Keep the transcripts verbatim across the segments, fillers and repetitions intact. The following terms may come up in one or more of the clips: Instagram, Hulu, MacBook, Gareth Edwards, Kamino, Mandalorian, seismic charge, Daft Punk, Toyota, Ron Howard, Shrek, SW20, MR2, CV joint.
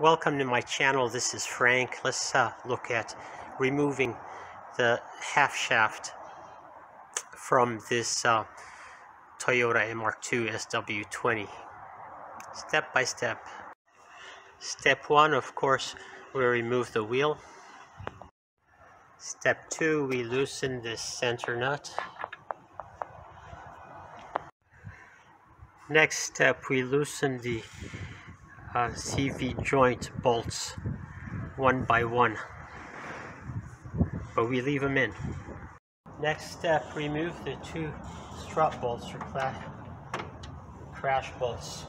Welcome to my channel. This is Frank. Let's uh, look at removing the half shaft from this uh, Toyota M R two S W twenty step by step. Step one, of course, we remove the wheel. Step two, we loosen this center nut. Next step, we loosen the Uh, C V joint bolts one by one, but we leave them in. Next step, remove the two strut bolts or crash bolts.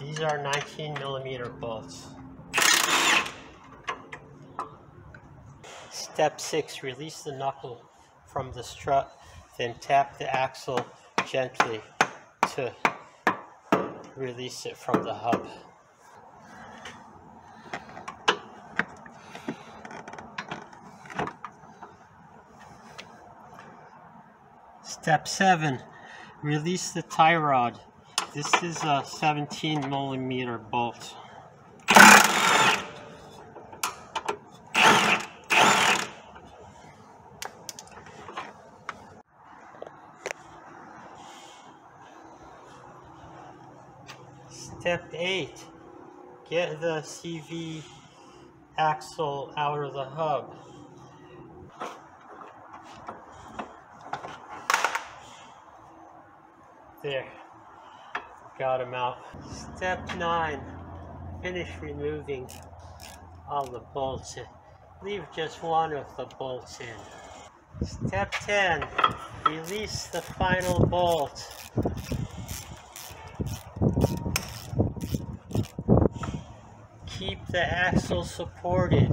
These are nineteen millimeter bolts. Step six, release the knuckle from the strut, then tap the axle gently to release it from the hub. Step seven, release the tie rod. This is a seventeen millimeter bolt. Step eight, get the C V axle out of the hub. There, got him out. Step nine, finish removing all the bolts. Leave just one of the bolts in. Step ten, release the final bolt. Keep the axle supported.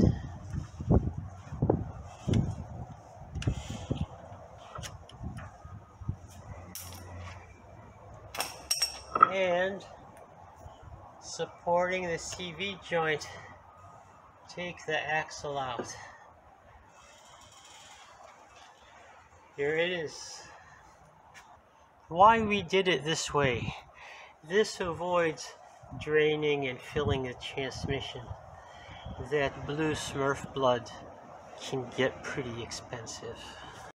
And supporting the C V joint, take the axle out. Here it is. Why we did it this way? This avoids draining and filling the transmission. That blue Smurf blood can get pretty expensive.